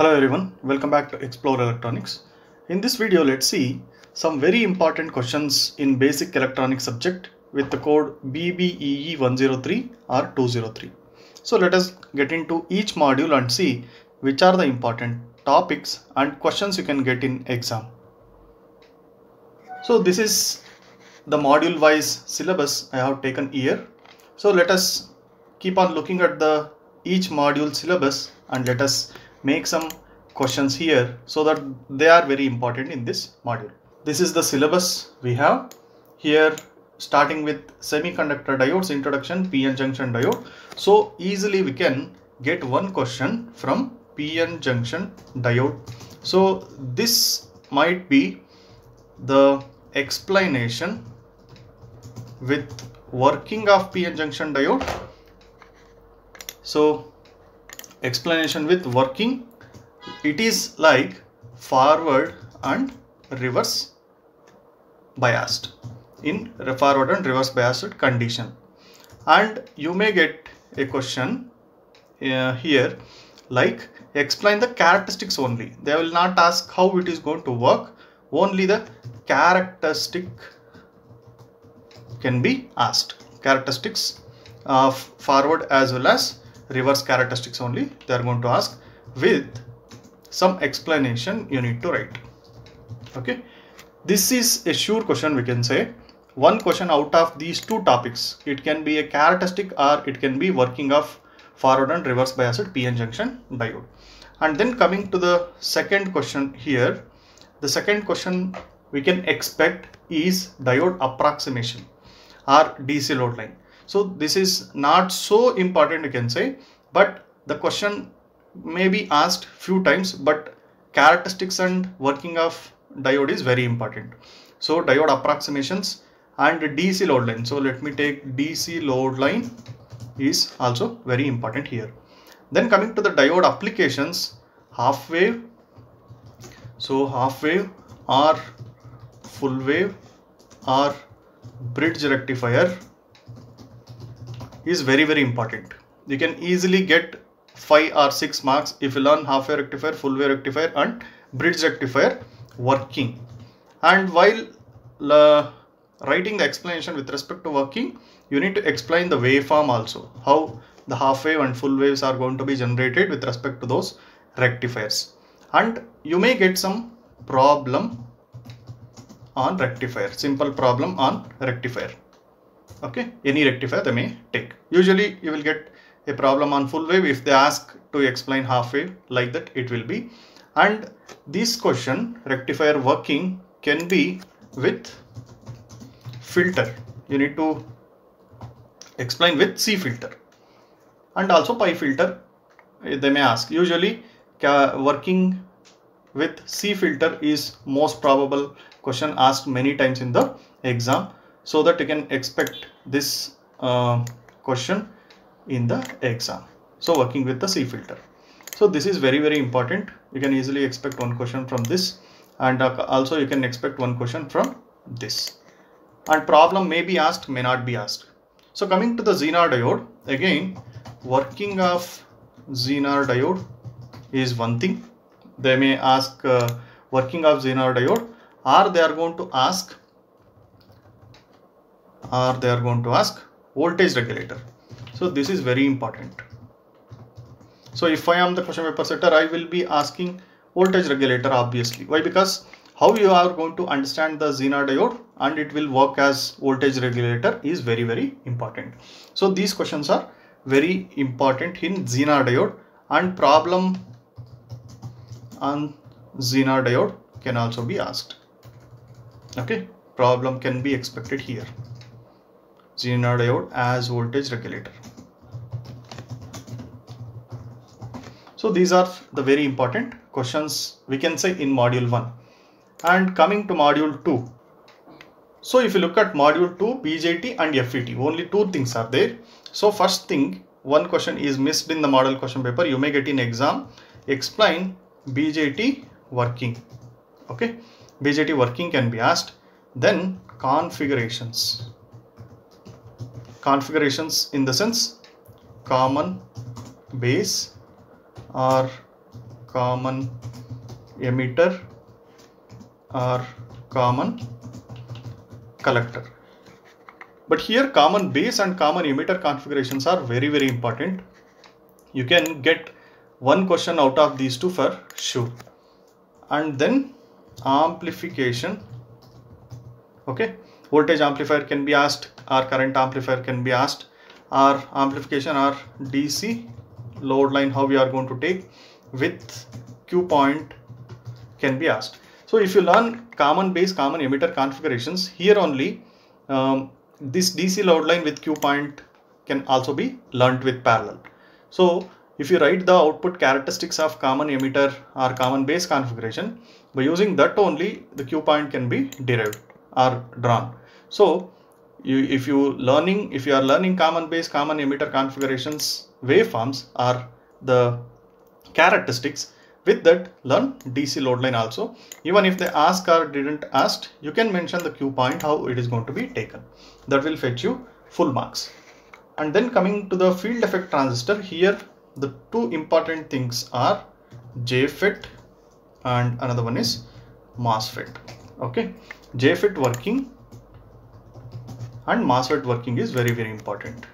Hello everyone, welcome back to Explore Electronics. In this video, let's see some very important questions in basic electronics subject with the code BBEE103 or 203. So let us get into each module and see which are the important topics and questions you can get in exam. So this is the module wise syllabus I have taken here. So let us keep on looking at the each module syllabus and let us make some questions here so that they are very important in this module. This is the syllabus we have here, starting with semiconductor diodes introduction, PN junction diode. So easily we can get one question from PN junction diode. So this might be the explanation with working of PN junction diode. So explanation with working, it is like forward and reverse biased, in forward and reverse biased condition. And you may get a question here like explain the characteristics only. They will not ask how it is going to work, only the characteristic can be asked, characteristics of forward as well as reverse characteristics only they are going to ask, with some explanation you need to write. Okay, this is a sure question, we can say. One question out of these two topics, it can be a characteristic or it can be working of forward and reverse biased PN junction diode. And then coming to the second question here, the second question we can expect is diode approximation or DC load line. So this is not so important, you can say, but the question may be asked few times, but characteristics and working of diode is very important. So diode approximations and DC load line. So let me take DC load line is also very important here. Then coming to the diode applications, half wave. So half wave or full wave or bridge rectifier is very important. You can easily get 5 or 6 marks if you learn half wave rectifier, full wave rectifier and bridge rectifier working. And while writing the explanation with respect to working, you need to explain the waveform also, how the half wave and full waves are going to be generated with respect to those rectifiers. And you may get some problem on rectifier, simple problem on rectifier. Okay, any rectifier they may take. Usually you will get a problem on full wave. If they ask to explain half wave, like that it will be. And this question, rectifier working, can be with filter. You need to explain with C filter and also pi filter they may ask. Usually working with C filter is most probable question asked many times in the exam, so that you can expect this question in the exam. So working with the C filter. So this is very important. You can easily expect one question from this, and also you can expect one question from this. And problem may be asked, may not be asked. So coming to the Zener diode, again working of Zener diode is one thing. They may ask working of Zener diode, or they are going to ask voltage regulator. So this is very important. So if I am the question paper setter, I will be asking voltage regulator, obviously. Why? Because how you are going to understand the Zener diode and it will work as voltage regulator is very important. So these questions are very important in Zener diode, and problem on Zener diode can also be asked. Okay, problem can be expected here. Zener diode as voltage regulator. So these are the very important questions we can say in module 1. And coming to module 2. So if you look at module 2, BJT and FET, only two things are there. So first thing, one question is missed in the model question paper. You may get in exam, explain BJT working. Okay, BJT working can be asked. Then configurations. Configurations in the sense common base or common emitter or common collector. But here common base and common emitter configurations are very, very important. You can get one question out of these two for sure. And then amplification. Okay, voltage amplifier can be asked, or current amplifier can be asked, or amplification or DC load line, how we are going to take with Q point can be asked. So if you learn common base, common emitter configurations, here only this DC load line with Q point can also be learnt with parallel. So if you write the output characteristics of common emitter or common base configuration, by using that only the Q point can be derived or drawn. So if you are learning common base, common emitter configurations, waveforms are the characteristics, with that learn DC load line also. Even if they ask or didn't ask, you can mention the Q point, how it is going to be taken. That will fetch you full marks. And then coming to the field effect transistor, here the two important things are JFET and another one is MOSFET. Okay, JFET working and MOSFET working is very, very important.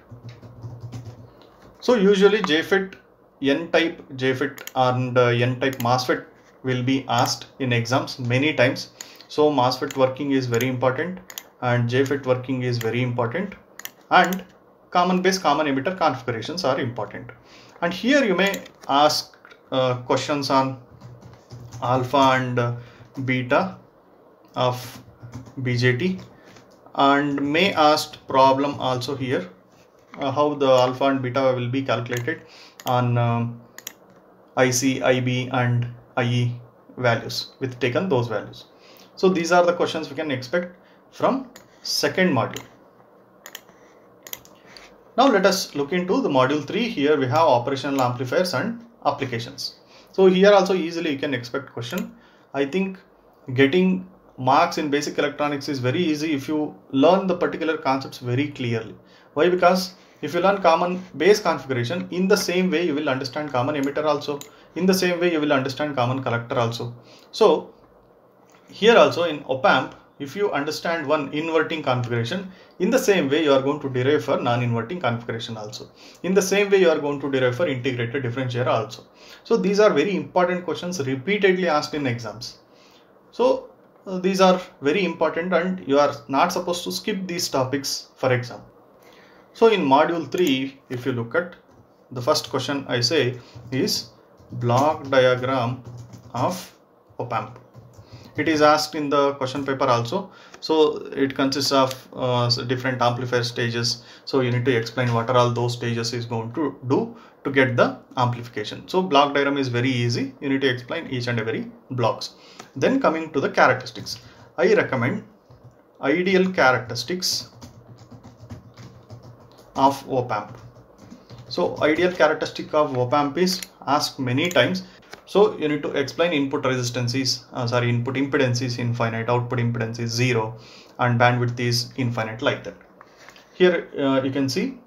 So usually JFET, N-type JFET and N-type MOSFET will be asked in exams many times. So MOSFET working is very important and JFET working is very important, and common base, common emitter configurations are important. And here you may ask questions on alpha and beta of BJT, and may ask problem also here, how the alpha and beta will be calculated on IC, IB and IE values with taken those values. So these are the questions we can expect from second module. Now let us look into the module 3. Here we have operational amplifiers and applications. So here also easily you can expect question. I think getting marks in basic electronics is very easy if you learn the particular concepts very clearly. Why? Because if you learn common base configuration, in the same way you will understand common emitter also, in the same way you will understand common collector also. So here also in op-amp, if you understand one inverting configuration, in the same way you are going to derive for non-inverting configuration also. In the same way you are going to derive for integrated differentiator also. So these are very important questions repeatedly asked in exams. So these are very important and you are not supposed to skip these topics for exam. So in module 3, if you look at the first question I say is block diagram of op-amp. It is asked in the question paper also. So it consists of different amplifier stages. So you need to explain what are all those stages is going to do to get the amplification. So block diagram is very easy. You need to explain each and every blocks. Then coming to the characteristics, I recommend ideal characteristics of op-amp. So ideal characteristic of op-amp is asked many times. So you need to explain input impedance is infinite, output impedance is 0 and bandwidth is infinite, like that. Here you can see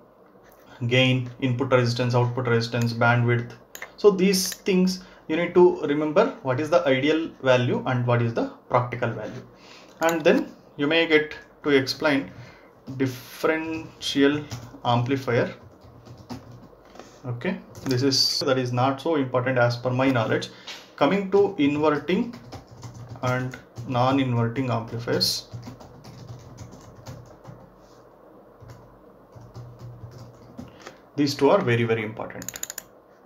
gain, input resistance, output resistance, bandwidth. So these things you need to remember, what is the ideal value and what is the practical value. And then you may get to explain differential amplifier. Okay, that is not so important as per my knowledge. Coming to inverting and non-inverting amplifiers. These two are very, very important.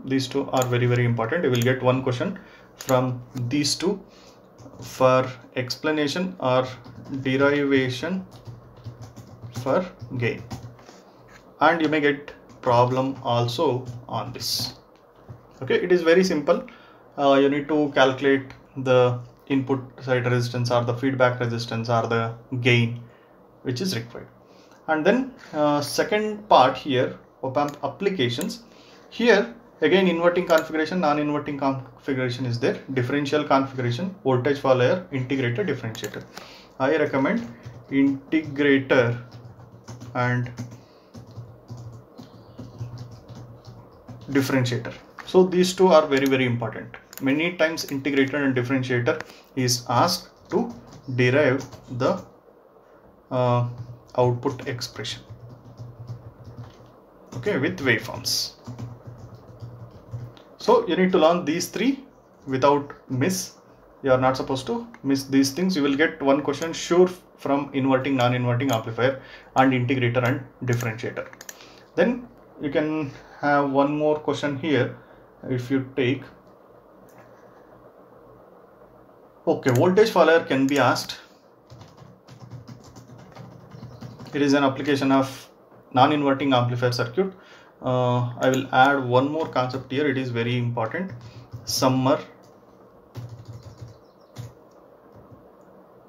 These two are very, very important. You will get one question from these two for explanation or derivation for gain. And you may get problem also on this. Okay, it is very simple. You need to calculate the input side resistance or the feedback resistance or the gain which is required. And then second part here, op-amp applications. Here again inverting configuration, non-inverting configuration is there, differential configuration, voltage follower, integrator, differentiator. I recommend integrator and differentiator. So these two are very, very important. many times integrator and differentiator is asked to derive the output expression, okay, with waveforms. So you need to learn these three without miss. You are not supposed to miss these things. You will get one question sure from inverting, non-inverting amplifier and integrator and differentiator. Then you can have one more question here. If you take, okay, voltage follower can be asked. It is an application of non-inverting amplifier circuit. I will add one more concept here. It is very important. Summer.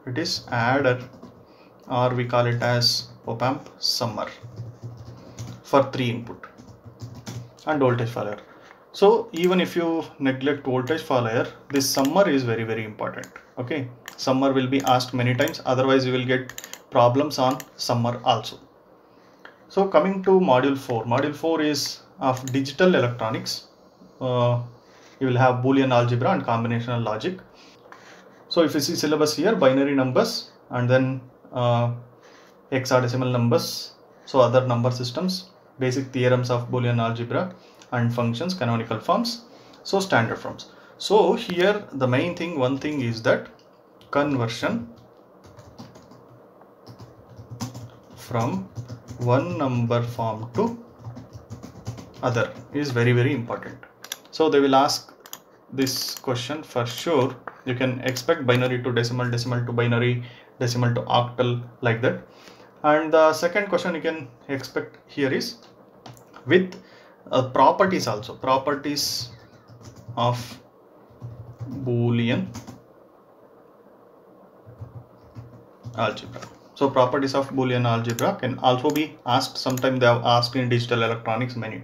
It is adder, or we call it as op amp summer for 3 input and voltage follower. So even if you neglect voltage follower, this summer is very, very important. Okay, summer will be asked many times. Otherwise, you will get problems on summer also. So coming to module 4. Module 4 is of digital electronics. You will have Boolean algebra and combinational logic. So if you see syllabus here, binary numbers and then hexadecimal numbers, so other number systems, basic theorems of Boolean algebra and functions, canonical forms, so standard forms. So here the main thing, one thing is that conversion from one number form to other is very, very important. So they will ask this question for sure. You can expect binary to decimal, decimal to binary, decimal to octal, like that. And the second question you can expect here is with properties also, properties of Boolean algebra. So properties of Boolean algebra can also be asked. Sometimes they have asked in digital electronics many,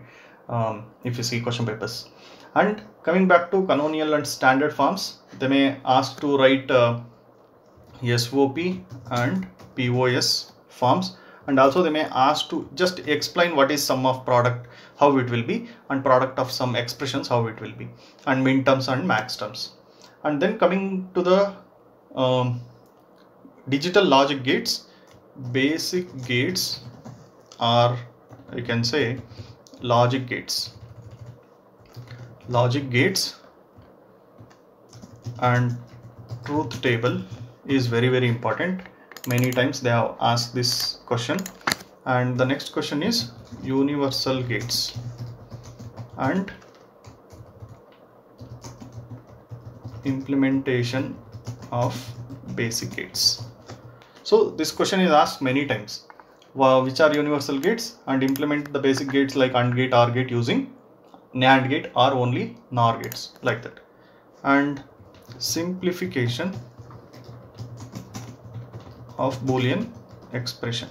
if you see question papers. And coming back to canonical and standard forms, they may ask to write SOP and POS forms, and also they may ask to just explain what is sum of product, how it will be, and product of some expressions, how it will be, and min terms and max terms. And then coming to the digital logic gates, basic gates, or you can say logic gates. Logic gates and truth table is very, very important. Many times they have asked this question. And the next question is universal gates and implementation of basic gates. So this question is asked many times. Which are universal gates, and implement the basic gates like AND gate, OR gate using NAND gate or only NOR gates, like that. And simplification of Boolean expression,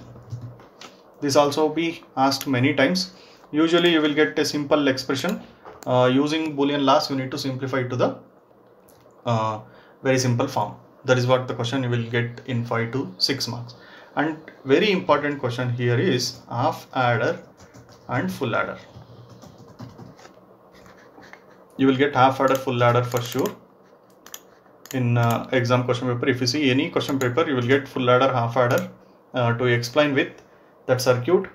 this also be asked many times. Usually you will get a simple expression using Boolean laws. You need to simplify to the very simple form. That is what the question you will get in 5 to 6 marks. And very important question here is half adder and full adder. You will get half adder, full adder for sure in exam question paper. If you see any question paper, you will get full adder, half adder to explain with that circuit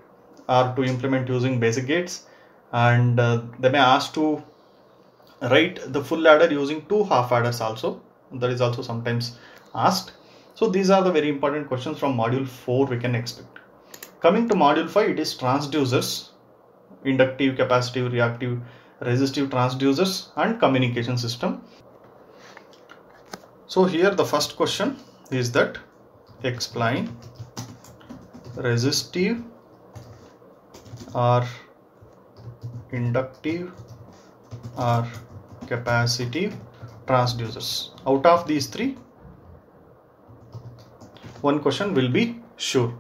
or to implement using basic gates. And they may ask to write the full adder using 2 half adders also. That is also sometimes asked. So these are the very important questions from module 4 we can expect. Coming to module 5, it is transducers, inductive, capacitive, reactive, resistive transducers and communication system. So here the first question is that explain resistive or inductive or capacitive transducers. Out of these 3, one question will be sure.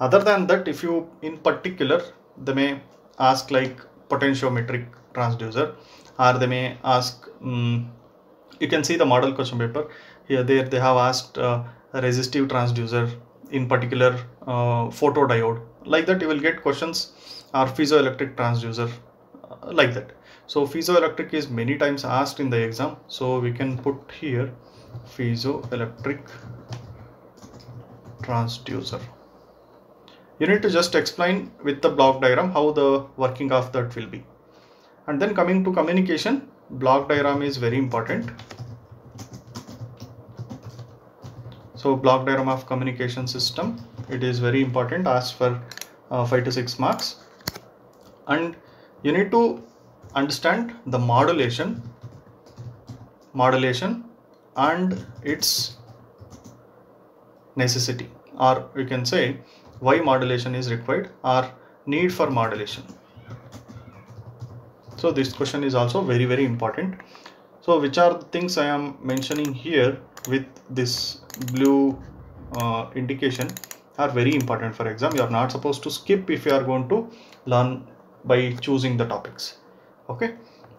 Other than that, if you in particular, they may ask like potentiometric transducer, or they may ask you can see the model question paper here. There they have asked resistive transducer, in particular photodiode, like that. You will get questions, or piezoelectric transducer, like that. So piezoelectric is many times asked in the exam, so we can put here piezoelectric transducer. You need to just explain with the block diagram how the working of that will be. And then coming to communication, block diagram is very important. So block diagram of communication system, it is very important, asked for 5 to 6 marks. And you need to understand the modulation and its necessity, or we can say why modulation is required or need for modulation. So this question is also very, very important. So which are the things I am mentioning here with this blue indication are very important for exam. You are not supposed to skip if you are going to learn by choosing the topics. Okay,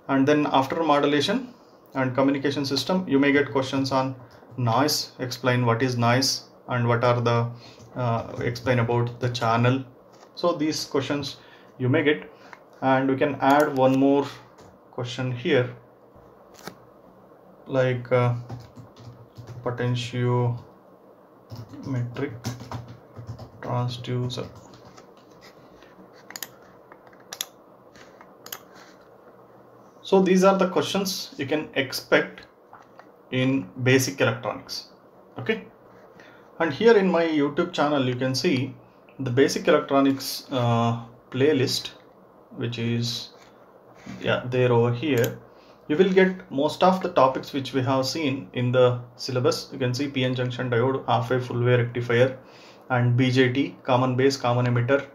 and then after modulation and communication system, you may get questions on noise. Explain what is noise and what are the explain about the channel. So these questions you may get, and we can add one more question here, like potentiometric transducer. So these are the questions you can expect in basic electronics. Okay, and here in my YouTube channel you can see the basic electronics playlist, which is there over here. You will get most of the topics which we have seen in the syllabus. You can see PN junction diode, half-wave full wave rectifier, and BJT, common base, common emitter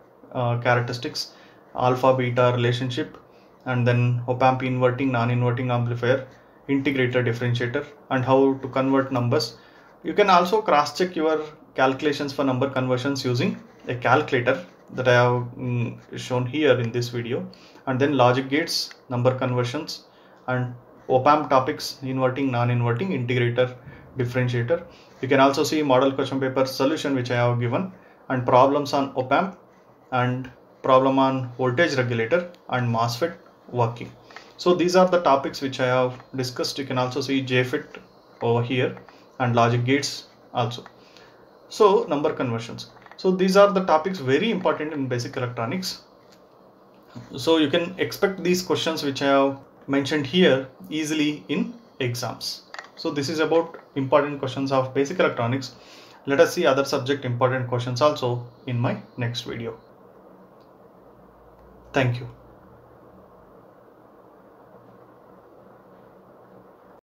characteristics, alpha beta relationship, and then op-amp inverting, non-inverting amplifier, integrator, differentiator, and how to convert numbers. You can also cross-check your calculations for number conversions using a calculator that I have shown here in this video, and then logic gates, number conversions, and op-amp topics, inverting, non-inverting, integrator, differentiator. You can also see model question paper solution which I have given, and problems on op-amp and problem on voltage regulator and MOSFET working. So these are the topics which I have discussed. You can also see JFET over here and logic gates also. So number conversions. So these are the topics very important in basic electronics. So you can expect these questions which I have mentioned here easily in exams. So this is about important questions of basic electronics. Let us see other subject important questions also in my next video. Thank you.